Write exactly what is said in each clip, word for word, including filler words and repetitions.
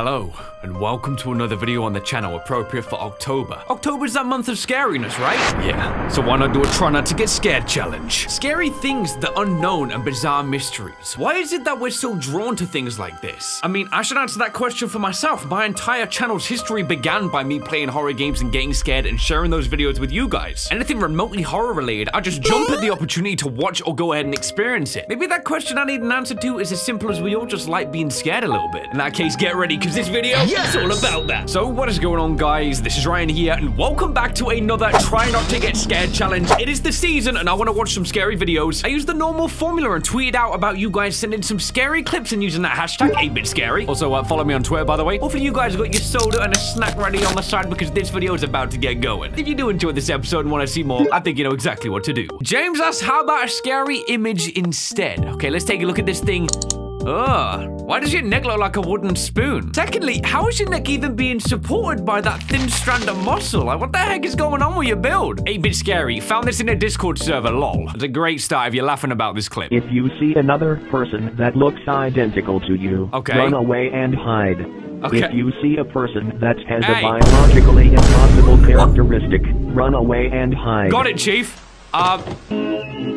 Hello, and welcome to another video on the channel appropriate for October. October is that month of scariness, right? Yeah, so why not do a try not to get scared challenge? Scary things, the unknown, and bizarre mysteries. Why is it that we're so drawn to things like this? I mean, I should answer that question for myself. My entire channel's history began by me playing horror games and getting scared and sharing those videos with you guys. Anything remotely horror related, I just jump at the opportunity to watch or go ahead and experience it. Maybe that question I need an answer to is as simple as we all just like being scared a little bit. In that case, get ready, because this video yes! is all about that. So what is going on, guys? This is Ryan here, and welcome back to another Try Not To Get Scared Challenge. It is the season, and I want to watch some scary videos. I used the normal formula and tweeted out about you guys sending some scary clips and using that hashtag eight bit scary. Also, uh, follow me on Twitter, by the way. Hopefully you guys got your soda and a snack ready on the side, because this video is about to get going. If you do enjoy this episode and want to see more, I think you know exactly what to do. James asks, how about a scary image instead? Okay, let's take a look at this thing. Ugh. Why does your neck look like a wooden spoon? Secondly, how is your neck even being supported by that thin strand of muscle? Like, what the heck is going on with your build? eight bit scary. Found this in a Discord server, lol. It's a great start if you're laughing about this clip. If you see another person that looks identical to you, okay, run away and hide. Okay. If you see a person that has hey. a biologically impossible characteristic, run away and hide. Got it, Chief. Um...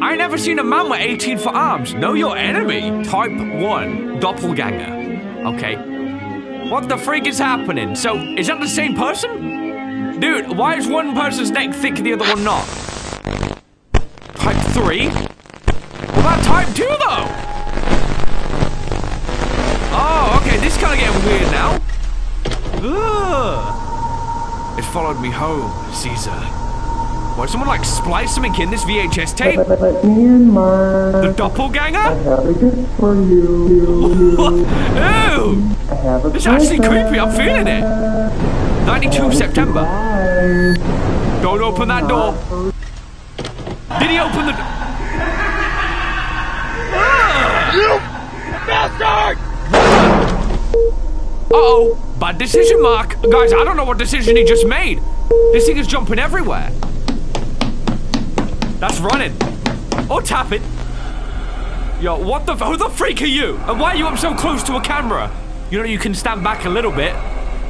I ain't never seen a man with eighteen for arms. Know your enemy. Type one. Doppelganger. Okay. What the freak is happening? So, is that the same person? Dude, why is one person's neck thick and the other one not? Type three? What about type two, though? Oh, okay, this is kind of getting weird now. Ugh. It followed me home, Caesar. Why someone like spliced something in this V H S tape? The doppelganger? I have a gift for you. Ew! This is actually creepy, I'm feeling it. ninety-two September. Don't open that door. Did he open the door? You bastard! Uh oh, bad decision, Mark. Guys, I don't know what decision he just made. This thing is jumping everywhere. That's running. Or tap it. Yo, what the f- who the freak are you? And why are you up so close to a camera? You know, you can stand back a little bit.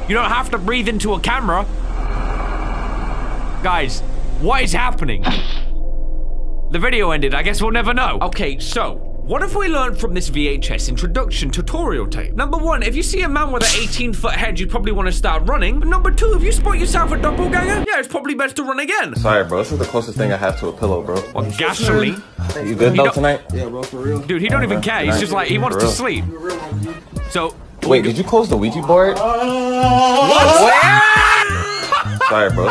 You don't have to breathe into a camera. Guys, what is happening? The video ended. I guess we'll never know. Okay, so... what have we learned from this V H S introduction tutorial tape? Number one, if you see a man with an eighteen foot head, you probably want to start running. But number two, if you spot yourself a doppelganger, yeah, it's probably best to run again. Sorry, bro, this is the closest thing I have to a pillow, bro. Well, gasoline. You good though tonight? Yeah, bro, for real. Dude, he don't even care. He's just like, he wants to sleep. So. Wait, did you close the Ouija board? What? Sorry, bro.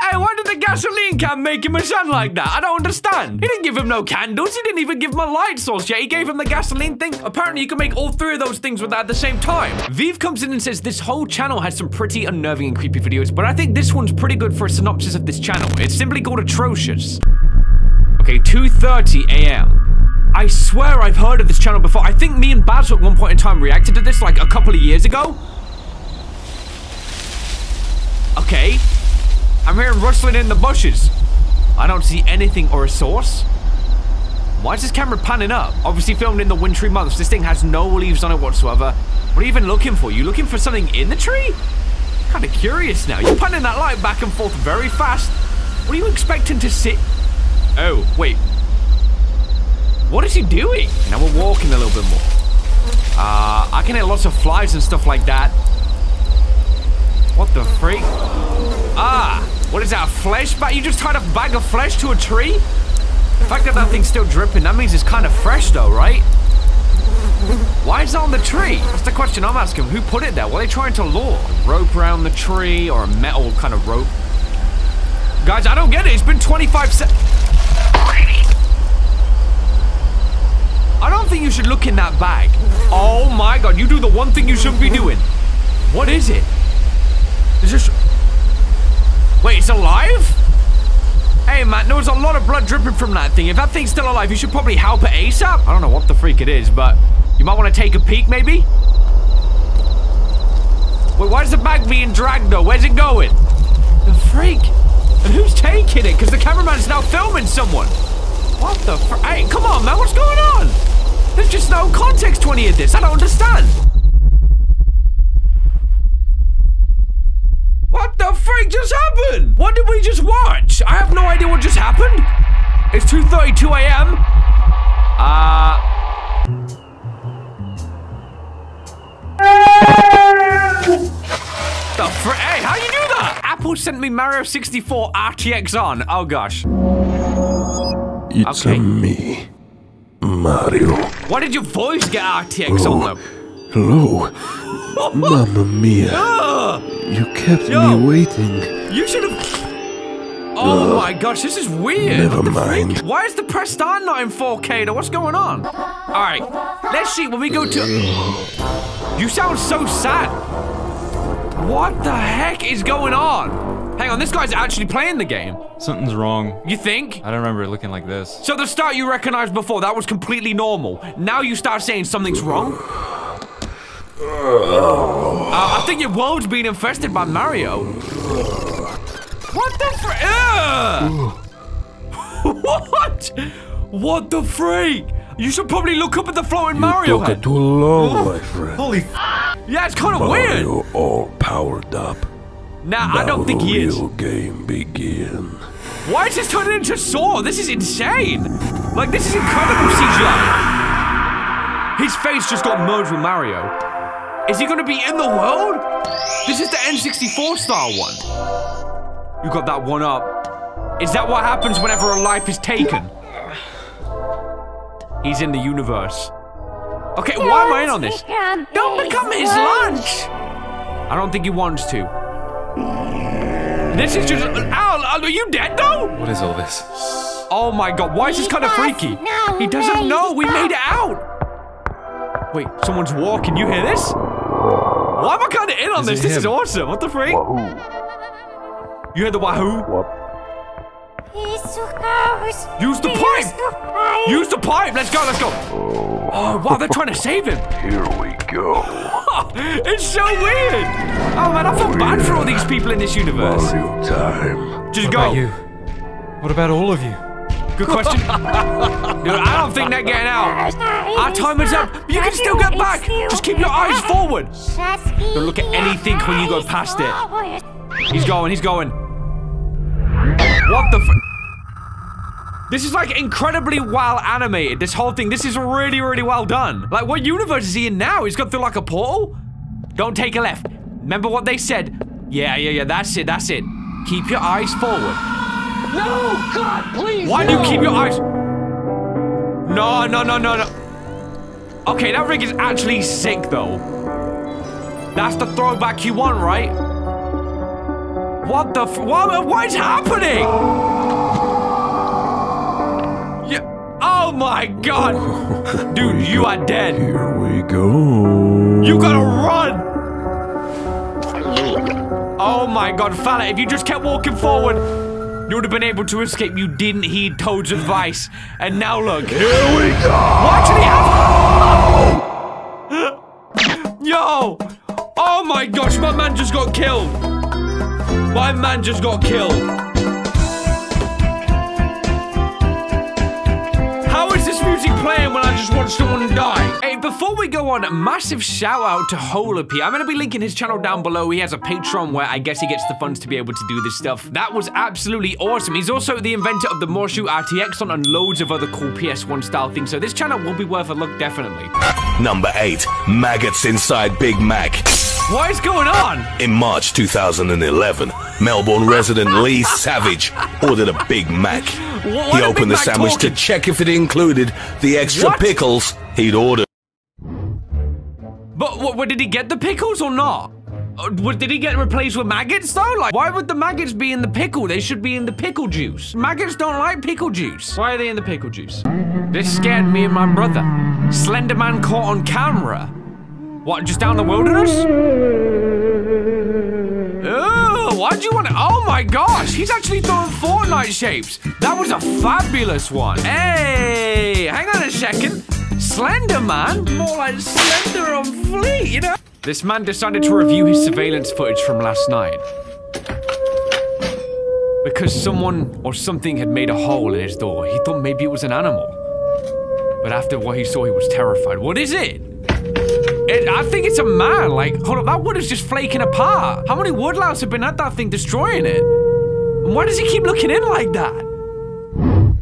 Hey, why did the gasoline can make him a son like that? I don't understand. He didn't give him no candles. He didn't even give him a light source yet. He gave him the gasoline thing. Apparently, you can make all three of those things with that at the same time. Viv comes in and says, this whole channel has some pretty unnerving and creepy videos, but I think this one's pretty good for a synopsis of this channel. It's simply called Atrocious. Okay, two thirty a m I swear I've heard of this channel before. I think me and Basil at one point in time reacted to this like a couple of years ago. Okay. I'm hearing rustling in the bushes. I don't see anything or a source. Why is this camera panning up? Obviously filmed in the wintry months. This thing has no leaves on it whatsoever. What are you even looking for? You looking for something in the tree? Kind of curious now. You're panning that light back and forth very fast. What are you expecting to see? Oh, wait. What is he doing? Now we're walking a little bit more. Uh, I can hear lots of flies and stuff like that. What the freak? Ah, what is that, a flesh bag? You just tied a bag of flesh to a tree? The fact that that thing's still dripping, that means it's kind of fresh though, right? Why is that on the tree? That's the question I'm asking. Who put it there? Were they trying to lure? A rope around the tree or a metal kind of rope? Guys, I don't get it. It's been twenty-five seconds. I don't think you should look in that bag. Oh my God, you do the one thing you shouldn't be doing. What is it? Is this... wait, it's alive? Hey, man, there was a lot of blood dripping from that thing. If that thing's still alive, you should probably help it ASAP. I don't know what the freak it is, but you might want to take a peek, maybe? Wait, why is the bag being dragged, though? Where's it going? The freak? And who's taking it? Because the cameraman's now filming someone. What the fr- hey, come on, man, what's going on? There's just no context to any of this. I don't understand. freak just happened? What did we just watch? I have no idea what just happened. It's two thirty-two A M Uh... The fr hey, how you do that? Apple sent me Mario sixty-four R T X on. Oh, gosh. It's okay. a me, Mario. Why did your voice get R T X oh, on, though? Hello. Mamma mia. Uh, you kept yo, me waiting. You should have... Oh, uh, my gosh, this is weird. Never mind. Why is the press star not in four K, though? What's going on? All right, let's see. When we go to... Uh, you sound so sad. What the heck is going on? Hang on, this guy's actually playing the game. Something's wrong. You think? I don't remember it looking like this. So the start you recognized before, that was completely normal. Now you start saying something's wrong? Uh, I think your world's been infested by Mario. What the freak? Uh. What? What the freak? You should probably look up at the floating Mario head. You took it too long, my friend. Holy f- Yeah, it's kind of weird. Mario all powered up. Nah, now I don't think he is. Now the real game begin. Why is this turning into Saw? This is insane. Like, this is incredible C G I. His face just got merged with Mario. Is he going to be in the world? This is the N sixty-four style one. You got that one up. Is that what happens whenever a life is taken? He's in the universe. Okay, don't why am I in on this? Become don't become his lunch. lunch! I don't think he wants to. This is just... Al, Al, are you dead, though? What is all this? Oh, my God. Why is he this kind of freaky? He doesn't know. We made it out. Wait, someone's walking. You hear this? Why am I kind of in on is this? This him? is awesome. What the freak? Wahoo. You hear the wahoo? What? Use the pipe! Use the pipe! Let's go, let's go! Oh, oh wow, they're trying to save him! Here we go. It's so weird! Oh man, I feel weird. bad for all these people in this universe. Mario time. Just what go. About you? What about all of you? Good question. Dude, I don't think they're getting out. Our time is up. You can still get back! Just keep your eyes forward! Don't look at anything when you go past it. He's going, he's going. What the f- This is like incredibly well animated, this whole thing. This is really, really well done. Like, what universe is he in now? He's gone through like a portal? Don't take a left. Remember what they said? Yeah, yeah, yeah, that's it, that's it. Keep your eyes forward. No, God, please. Why no. do you keep your eyes? No, no, no, no, no. Okay, that rig is actually sick though. That's the throwback you want, right? What the f- what, what is happening? Oh my God! Dude, you are dead. Here we go. You gotta run! Oh my God, fella, if you just kept walking forward, you would have been able to escape. You didn't heed Toad's advice. And now look. Here we go! What did he have? Yo! Oh my gosh, my man just got killed. My man just got killed. This music playing when I just watched someone die. Hey, before we go on, massive shout out to Holopie. I'm gonna be linking his channel down below. He has a Patreon where I guess he gets the funds to be able to do this stuff. That was absolutely awesome. He's also the inventor of the Morshu R T X ON and loads of other cool P S one style things. So this channel will be worth a look, definitely. Number eight, maggots inside Big Mac. What is going on? In March two thousand eleven, Melbourne resident Lee Savage ordered a Big Mac. What, he opened the Mac sandwich talking? to check if it included the extra what? pickles he'd ordered. But what, what, did he get the pickles or not? Uh, what, did he get replaced with maggots though? Like, why would the maggots be in the pickle? They should be in the pickle juice. Maggots don't like pickle juice. Why are they in the pickle juice? This scared me and my brother. Slender Man caught on camera. What, just down the wilderness? Ugh. Why'd you want to? Oh my gosh, he's actually throwing Fortnite shapes. That was a fabulous one. Hey, hang on a second. Slender Man? More like Slender on Fleet, you know? This man decided to review his surveillance footage from last night. Because someone or something had made a hole in his door. He thought maybe it was an animal. But after what he saw, he was terrified. What is it? It, I think it's a man. Like, hold up, that wood is just flaking apart. How many woodlouts have been at that thing destroying it? And why does he keep looking in like that?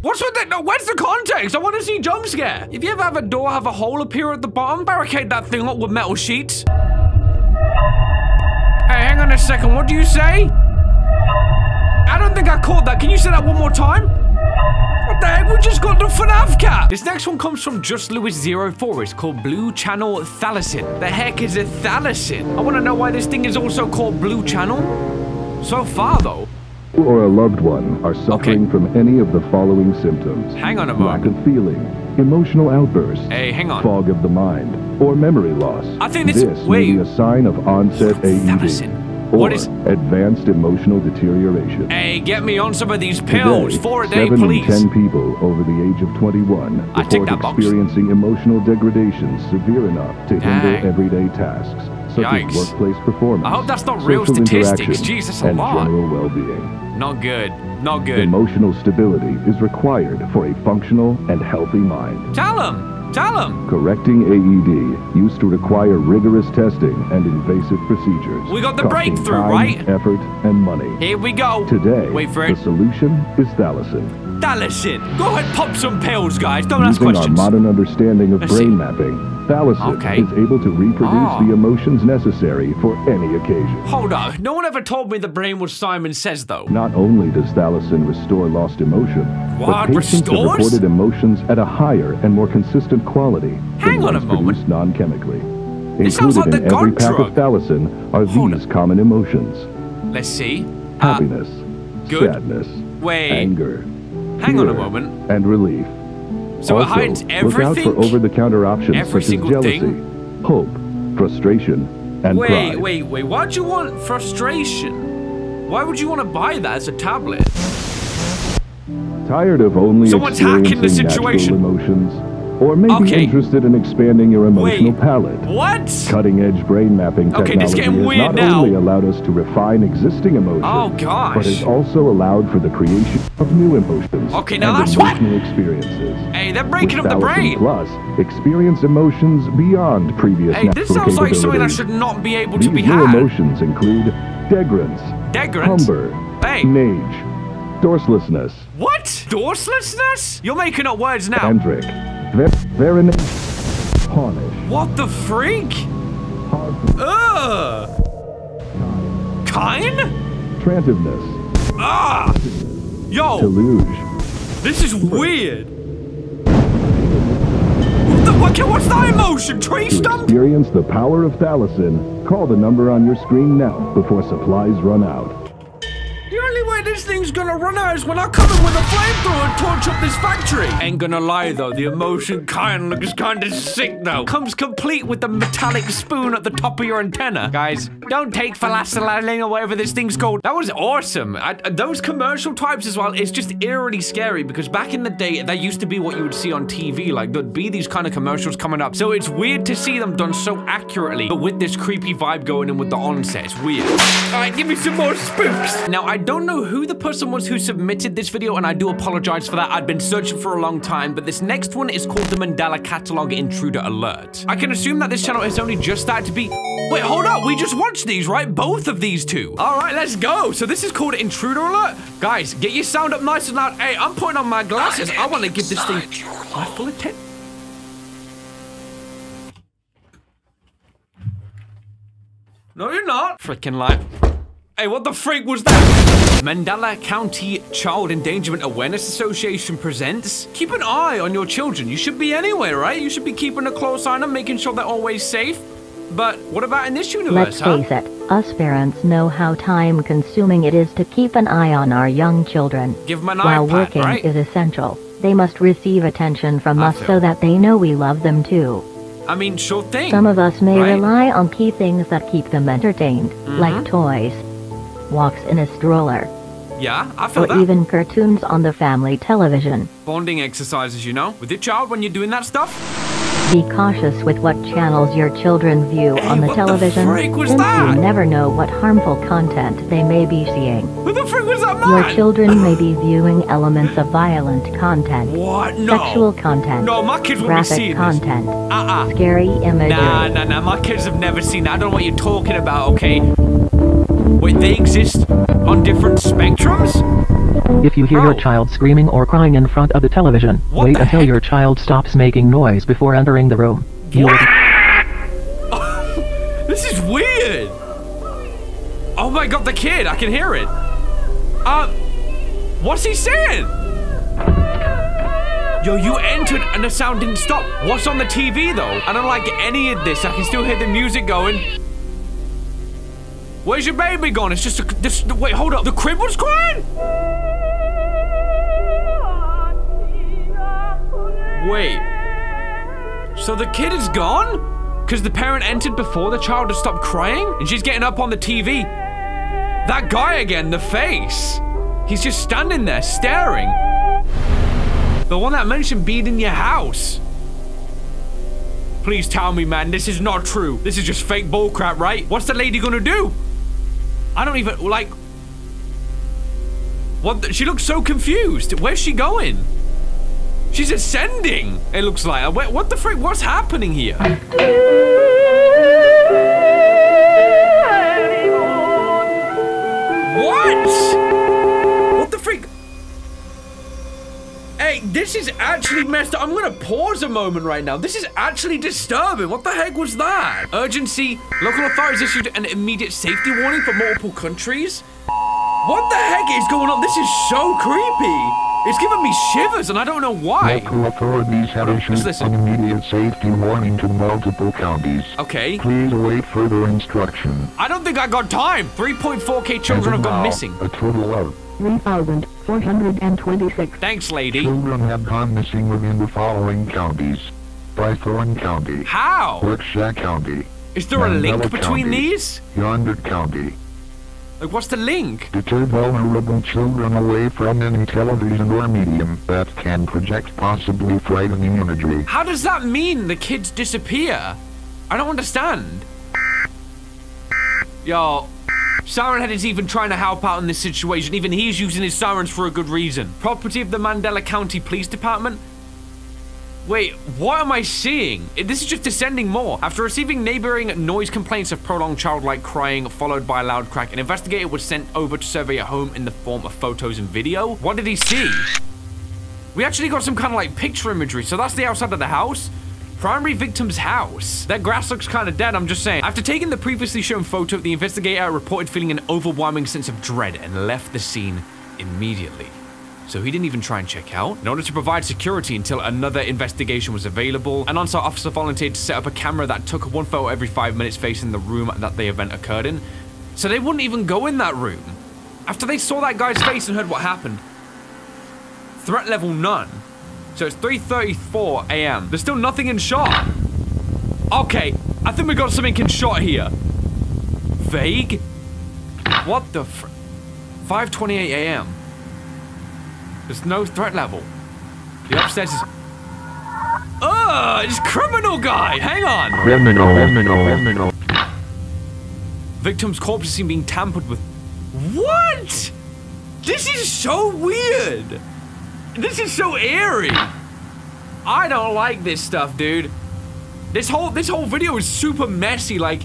What's with that? No, where's the context? I want to see jump scare. If you ever have a door have a hole appear at the bottom, barricade that thing up with metal sheets. Hey, hang on a second. What do you say? I don't think I caught that. Can you say that one more time? What the heck? We just got the FNAF cat. This next one comes from Just Lewis zero four. It's called Blue Channel Thalacin. The heck is a Thalacin? I want to know why this thing is also called Blue Channel. So far, though. You or a loved one are suffering okay. from any of the following symptoms. Hang on a moment. Lack of feeling, emotional outburst, hey, hang on. Fog of the mind, or memory loss. I think this, this may be a sign of onset A D D. Or what is advanced emotional deterioration. Hey, get me on some of these pills. Today, Four a day, seven please. Seven in ten people over the age of twenty-one report experiencing emotional degradation severe enough to Dang. hinder everyday tasks such Yikes. as workplace performance. I hope that's not real statistics. Jesus, a lot. General well-being. Not good. Not good. Emotional stability is required for a functional and healthy mind. Tell him. Tell him. Correcting A E D used to require rigorous testing and invasive procedures. We got the breakthrough, time, right? Effort and money. Here we go. Today, Wait for it. the solution is Thalacin. Thalacin. Go ahead, pop some pills, guys. Don't Using ask questions. Using our modern understanding of Let's brain see. mapping, Thalacin okay. is able to reproduce oh. the emotions necessary for any occasion. Hold up. No one ever told me the brain was Simon Says, though. Not only does Thalacin restore lost emotion, What? But patients Restores? have reported emotions at a higher and more consistent quality Hang than on a moment. non-chemically. Included like in every pack drug. of Thalacin are Hold these up. common emotions. Let's see. Happiness, uh, good. sadness, Wait. anger, Hang fear, on a moment. and relief. So also, it hides everything? Look out for over-the-counter options every such as jealousy, thing? hope, frustration, and wait, pride. Wait, wait, wait. Why'd you want frustration? Why would you want to buy that as a tablet? Tired of only Someone's experiencing the situation. natural emotions, or maybe okay. interested in expanding your emotional Wait, palette. What? Cutting-edge brain mapping okay, technology this getting has weird not now. only allowed us to refine existing emotions, oh, gosh. but has also allowed for the creation of new emotions okay, now and that's emotional what? experiences. Hey, they're breaking up the brain. Plus, experience emotions beyond previous. Hey, this sounds like something I should not be able These to be new had. emotions include degrance, degrance? humber, hey. nage. Dorselessness. What? Dorselessness? You're making up words now. Andric. Verin. Hornish. What the freak? Ugh. Kine? Trantiveness. Ah! Yo! Deluge. This is weird. What the fuck? What's that emotion? Tree stump? To experience the power of Thalacin, call the number on your screen now before supplies run out. This thing's gonna run out when I come in with a flamethrower and torch up this factory. Ain't gonna lie though, the emotion kind looks kinda sick though. Comes complete with the metallic spoon at the top of your antenna. Guys, don't take Thalacin or whatever this thing's called. That was awesome. I, those commercial types as well, it's just eerily scary because back in the day, that used to be what you would see on T V. Like there'd be these kind of commercials coming up. So it's weird to see them done so accurately, but with this creepy vibe going in with the onset, it's weird. All right, give me some more spooks. Now, I don't know who the person was who submitted this video, and I do apologize for that. I've been searching for a long time, but this next one is called The Mandela Catalogue Intruder Alert. I can assume that this channel is only just started to be... Wait, hold up. We just watched these, right? Both of these two. All right, let's go. So this is called Intruder Alert. Guys, get your sound up nice and loud. Hey, I'm putting on my glasses. I want to give this thing my full attention. No, you're not. Freaking light. Hey, what the freak was that? Mandela County Child Endangerment Awareness Association presents. Keep an eye on your children. You should be anywhere, right? You should be keeping a close eye on them, making sure they're always safe. But what about in this universe, huh? Let's face it, us parents know how time-consuming it is to keep an eye on our young children. Give them an iPad, right? While working is essential, they must receive attention from us so that they know we love them too. I mean, sure thing. Some of us may rely on key things that keep them entertained, mm-hmm. like toys, walks in a stroller. Yeah, I feel or that. Or even cartoons on the family television. Bonding exercises, you know, with your child when you're doing that stuff. Be cautious with what channels your children view hey, on the what television. What the freak was that? You never know what harmful content they may be seeing. Who the freak was that? Your children may be viewing elements of violent content, what? No. Sexual content, no, my kids won't graphic be seeing content, this. Uh-uh. Scary imagery. Nah, nah, nah, my kids have never seen that. I don't know what you're talking about, okay? Wait, they exist on different spectrums? If you hear oh. your child screaming or crying in front of the television, what wait the until heck? Your child stops making noise before entering the room. You'll This is weird! Oh my god, the kid! I can hear it! Uh, what's he saying? Yo, you entered and the sound didn't stop. What's on the T V though? I don't like any of this. I can still hear the music going. Where's your baby gone? It's just a, this, wait, hold up. The crib was crying? Wait. So the kid is gone? Because the parent entered before the child had stopped crying? And she's getting up on the T V. That guy again, the face. He's just standing there, staring. The one that mentioned being in your house. Please tell me, man, this is not true. This is just fake bull crap, right? What's the lady gonna do? I don't even, like... What? The, she looks so confused. Where's she going? She's ascending, it looks like. What, what the frick? What's happening here? What? What the freak? Hey, this is actually messed up. I'm gonna pause a moment right now. This is actually disturbing. What the heck was that? Urgency. Local authorities issued an immediate safety warning for multiple countries. What the heck is going on? This is so creepy. It's giving me shivers, and I don't know why. Local authorities have issued an immediate safety warning to multiple counties. Okay. Please await further instruction. I don't think I got time. three point four K children have gone missing. A total of three thousand four hundred twenty-six. Thanks, lady. Children have gone missing within the following counties: Blackthorn County. How? Berkshire County. Is there Mandela a link between County, these? Yonder County. Like, what's the link? Deter vulnerable children away from any television or medium that can project possibly frightening imagery. How does that mean the kids disappear? I don't understand. Yo, Siren Head is even trying to help out in this situation. Even he's using his sirens for a good reason. Property of the Mandela County Police Department? Wait, what am I seeing? This is just descending more. After receiving neighboring noise complaints of prolonged childlike crying followed by a loud crack, an investigator was sent over to survey a home in the form of photos and video. What did he see? We actually got some kind of like picture imagery. So that's the outside of the house. Primary victim's house. That grass looks kind of dead, I'm just saying. After taking the previously shown photo, the investigator reported feeling an overwhelming sense of dread and left the scene immediately. So he didn't even try and check out. In order to provide security until another investigation was available, an on-site officer volunteered to set up a camera that took one photo every five minutes facing the room that the event occurred in. So they wouldn't even go in that room. After they saw that guy's face and heard what happened. Threat level none. So it's three thirty-four A M There's still nothing in shot. Okay, I think we got something in shot here. Vague? What the fr- five twenty-eight A M There's no threat level. The upstairs is... Ugh! It's criminal guy! Hang on! Criminal, criminal, criminal. Victim's corpse is seen being tampered with. What?! This is so weird! This is so eerie! I don't like this stuff, dude. This whole, this whole video is super messy, like...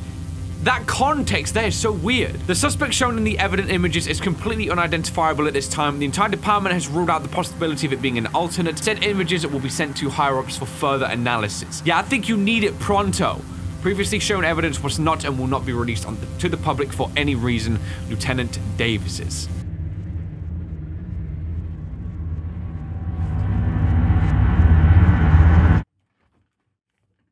That context there is so weird. The suspect shown in the evident images is completely unidentifiable at this time. The entire department has ruled out the possibility of it being an alternate. Said images will be sent to higher-ups for further analysis. Yeah, I think you need it pronto. Previously shown evidence was not and will not be released on the, to the public for any reason. Lieutenant Davis's.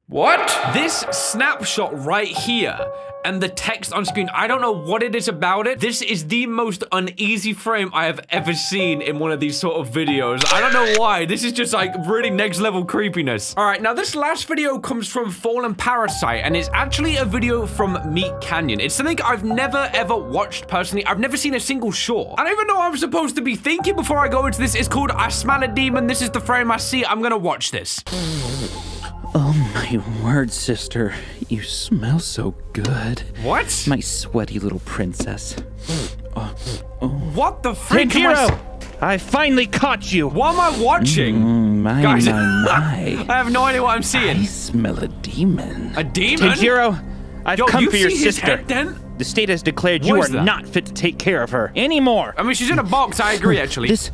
What? This snapshot right here and the text on screen, I don't know what it is about it. This is the most uneasy frame I have ever seen in one of these sort of videos. I don't know why. This is just like really next level creepiness. All right, now this last video comes from Fallen Parasite and it's actually a video from Meat Canyon. It's something I've never ever watched personally. I've never seen a single short. I don't even know what I'm supposed to be thinking before I go into this. It's called I Smell a Demon. This is the frame I see. I'm gonna watch this. Oh my word, sister. You smell so good. What? My sweaty little princess. Oh, oh What the frick? Tanjiro, I finally caught you. What am I watching? Mm, my, Guys, my, my. I have no idea what I'm seeing. I smell a demon. A demon? Tanjiro, I've Yo, come you for your sister. Head, then? The state has declared what you are that? not fit to take care of her anymore. I mean, she's in a box. I agree, actually. This,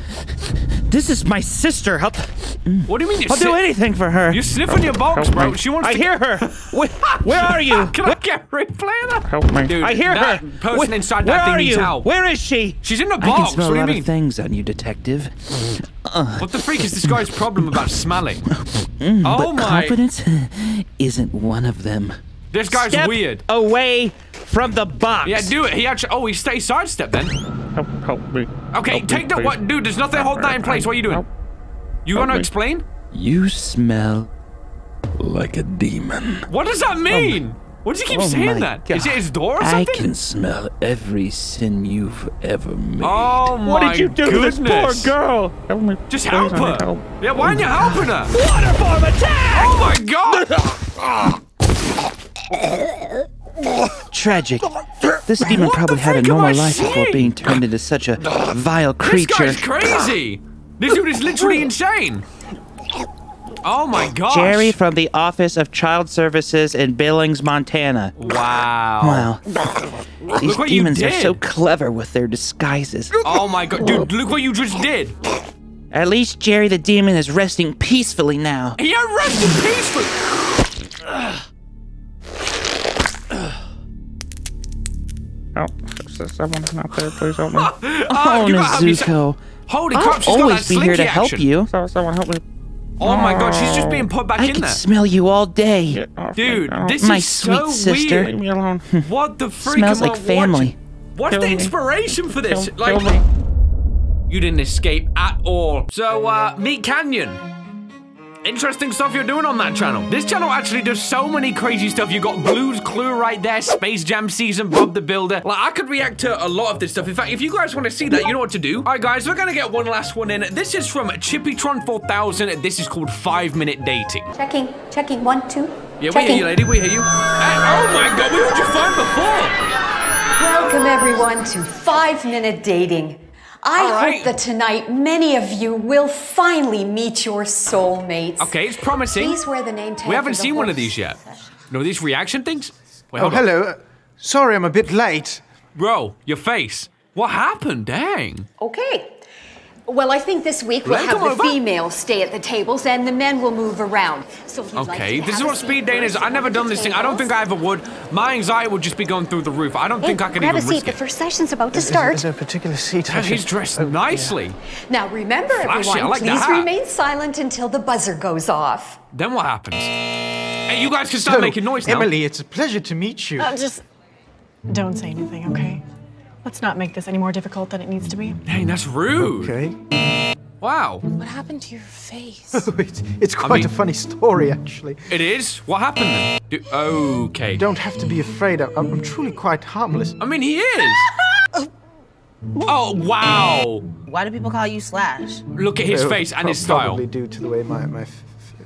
this is my sister. I'll, what do you mean? You I'll do anything for her. You're sniffing your box, bro. She wants I to hear her. Where, where are you? Can I get replay that? Help me. Dude, I hear that her. Person Wh inside that thing needs help. Where is she? She's in a box. I can smell what do you a lot mean? Of things on you, detective. Uh, what the freak is this guy's problem about smelling? Mm, oh but my! Confidence isn't one of them. This guy's Step weird. Away from the box. Yeah, do it. He actually. Oh, he stays sidestep then. Help, help me. Okay, help take that. What, dude? There's nothing holding that in place. What are you doing? Help. You help gonna me. explain? You smell like a demon. What does that mean? Oh what does he keep oh saying that? God. Is it his door or something? I can smell every sin you've ever made. Oh my What did you do goodness. to this poor girl? Help me. Just help Please her. Help. Yeah, why aren't you helping her? Waterform attack! Oh my God! Tragic. This demon what probably had a normal life seeing? before being turned into such a vile creature. This guy's crazy. This dude is literally insane. Oh my gosh. Jerry from the Office of Child Services in Billings, Montana. Wow. Wow. These look demons are so clever with their disguises. Oh my God. Dude, look what you just did. At least Jerry the demon is resting peacefully now. He are resting peacefully. Oh, someone's not there. Please help me. oh, oh Nezuko. Holy crap, she's got that slinky action. I'll always be here to help you. So, someone help me. Oh my God, she's just being put back in there. I can smell you all day. Dude, this is so weird. Leave me alone. What the freak? Smells like family. What's the inspiration for this? Like, you didn't escape at all. So, uh, Meat Canyon. Interesting stuff you're doing on that channel. This channel actually does so many crazy stuff. You got Blue's Clue right there, Space Jam Season, Bob the Builder. Like, I could react to a lot of this stuff. In fact, if you guys want to see that, you know what to do. All right, guys, we're going to get one last one in. This is from Chippy Tron four thousand. This is called five minute dating. Checking, checking, one, two. Yeah, checking. We hear you, lady, we hear you. And, oh, my God, where did you find before? Welcome, everyone, to five minute dating. I right. hope that tonight many of you will finally meet your soulmates. Okay, it's promising. Please wear the name tag. We haven't seen one of these yet. No, these reaction things? Wait, oh, hello. Uh, sorry, I'm a bit late. Bro, your face. What happened? Dang. Okay. Well, I think this week we'll have the over. females stay at the tables and the men will move around. So if you'd okay, like this is what speed dating is. I've never done this tables. thing. I don't think I ever would. My anxiety would just be going through the roof. I don't hey, think I can even risk it. Grab a seat. The first session's about to start. Is, is, is there a particular seat? Yeah, he's dressed oh, nicely. Yeah. Now remember, Flashy, everyone, like please remain silent until the buzzer goes off. Then what happens? Hey, you guys can start so, making noise now. Emily, it's a pleasure to meet you. Uh, just don't say anything, okay? Let's not make this any more difficult than it needs to be. Dang, that's rude. Okay. Wow. What happened to your face? Oh, it's, it's quite I mean, a funny story, actually. It is? What happened then? Do, okay. You don't have to be afraid. I'm, I'm truly quite harmless. I mean, he is. Oh, wow. Why do people call you Slash? Look at his no, face and his style. Probably due to the way my, my,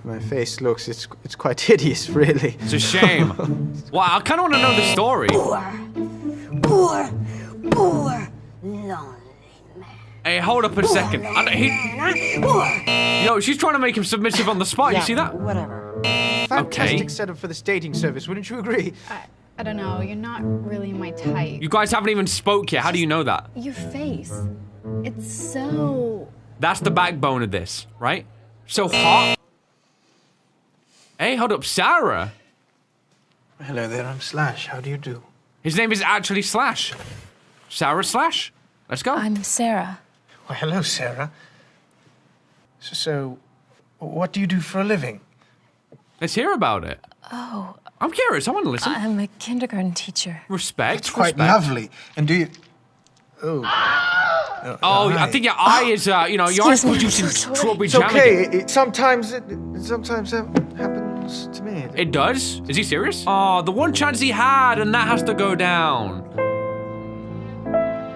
my face looks. It's, it's quite hideous, really. It's a shame. Wow, I kind of want to know the story. Poor, poor. Poor lonely man. Hey, hold up a Poor second. I don't, he... Yo, she's trying to make him submissive on the spot. Yeah, you see that? Whatever. Fantastic okay. setup for this dating service, wouldn't you agree? I, I don't know. You're not really my type. You guys haven't even spoke yet. How do you know that? Your face. It's so... That's the backbone of this, right? So hot. Hey, hold up, Sarah. Hello there, I'm Slash. How do you do? His name is actually Slash. Sarah Slash. Let's go. I'm Sarah. Well, hello, Sarah. So, so, what do you do for a living? Let's hear about it. Oh. I'm curious. I want to listen. I'm a kindergarten teacher. Respect. That's quite respect. lovely. And do you... Oh. Oh, oh I think your eye oh. is, uh, you know, your eye's producing strawberry jam. It's okay. It, it, sometimes it, it sometimes um, happens to me. It does? Is he serious? Oh, the one chance he had, and that has to go down.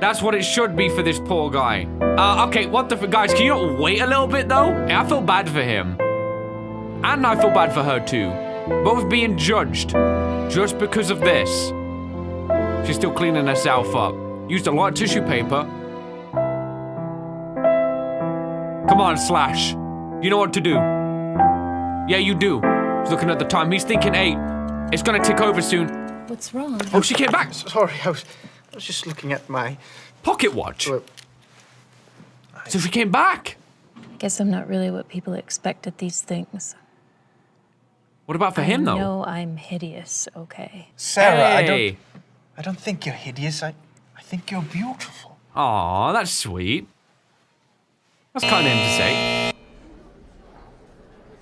That's what it should be for this poor guy. Uh, okay, what the f- guys, can you not wait a little bit, though? I feel bad for him. And I feel bad for her, too. Both being judged. Just because of this. She's still cleaning herself up. Used a lot of tissue paper. Come on, Slash. You know what to do. Yeah, you do. He's looking at the time. He's thinking eight. It's gonna tick over soon. What's wrong? Oh, she came back. Sorry, I was, I was just looking at my pocket watch. Well, I... So she came back. I guess I'm not really what people expect at these things. What about for I him, though? No, I'm hideous. Okay. Sarah, hey. I don't. I don't think you're hideous. I, I think you're beautiful. Aw, that's sweet. That's kind of him to say.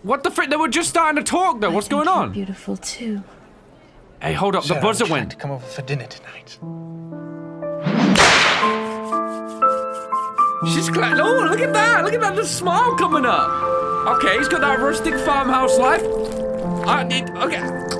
What the frick? They were just starting to talk, though. I What's think going on? You're beautiful too. Hey, hold up! Sarah, the buzzer I'm went. To come over for dinner tonight. She's glad. Oh, look at that! Look at that! The smile coming up. Okay, he's got that rustic farmhouse life. I need. Okay.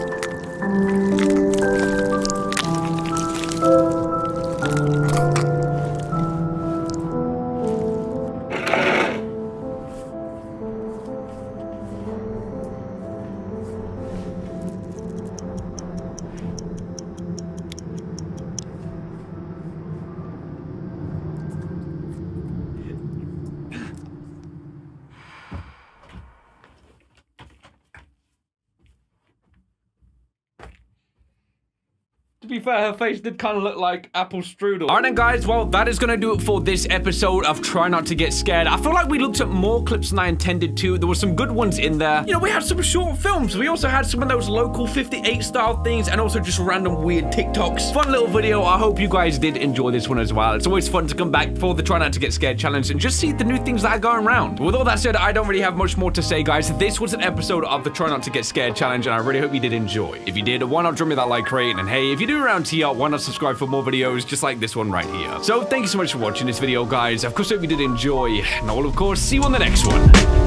To be fair, her face did kind of look like apple strudel. All right then, guys, well, that is gonna do it for this episode of Try Not To Get Scared. I feel like we looked at more clips than I intended to. There were some good ones in there. You know, we had some short films. We also had some of those local fifty-eight style things and also just random weird TikToks. Fun little video. I hope you guys did enjoy this one as well. It's always fun to come back for the Try Not To Get Scared challenge and just see the new things that are going around. With all that said, I don't really have much more to say, guys. This was an episode of the Try Not To Get Scared challenge, and I really hope you did enjoy. If you did, why not drop me that like rating? And hey, if you do around here, why not subscribe for more videos just like this one right here? So thank you so much for watching this video, guys. Of course, I hope you did enjoy, and I will of course see you on the next one.